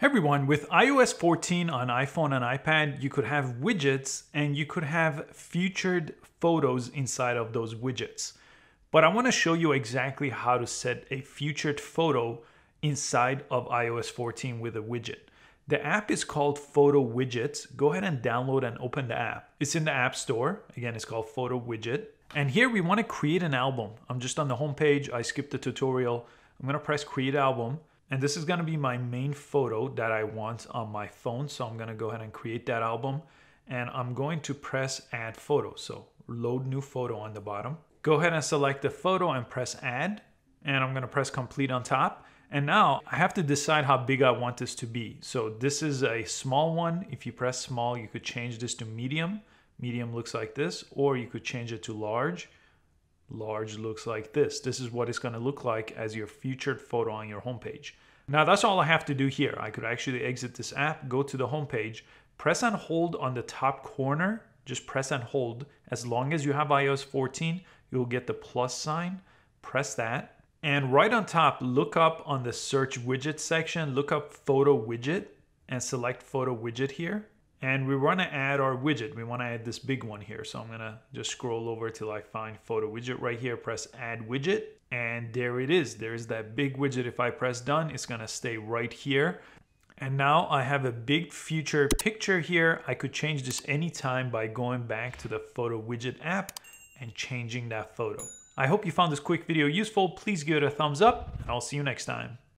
Hey everyone, with iOS 14 on iPhone and iPad, you could have widgets and you could have featured photos inside of those widgets. But I want to show you exactly how to set a featured photo inside of iOS 14 with a widget. The app is called Photo Widget. Go ahead and download and open the app. It's in the App Store. Again, it's called Photo Widget. And here we want to create an album. I'm just on the home page. I skipped the tutorial. I'm going to press Create Album. And this is gonna be my main photo that I want on my phone. So I'm gonna go ahead and create that album and I'm going to press add photo. So load new photo on the bottom. Go ahead and select the photo and press add. And I'm gonna press complete on top. And now I have to decide how big I want this to be. So this is a small one. If you press small, you could change this to medium. Medium looks like this, or you could change it to large. Large looks like this. This is what it's going to look like as your featured photo on your homepage. Now that's all I have to do here. I could actually exit this app, go to the homepage, press and hold on the top corner, just press and hold. As long as you have iOS 14, you'll get the plus sign, press that. And right on top, look up on the search widget section, look up Photo Widget and select Photo Widget here. And we want to add our widget. We want to add this big one here. So I'm going to just scroll over till I find Photo Widget right here. Press Add Widget. And there it is. There's that big widget. If I press Done, it's going to stay right here. And now I have a big future picture here. I could change this anytime by going back to the Photo Widget app and changing that photo. I hope you found this quick video useful. Please give it a thumbs up and I'll see you next time.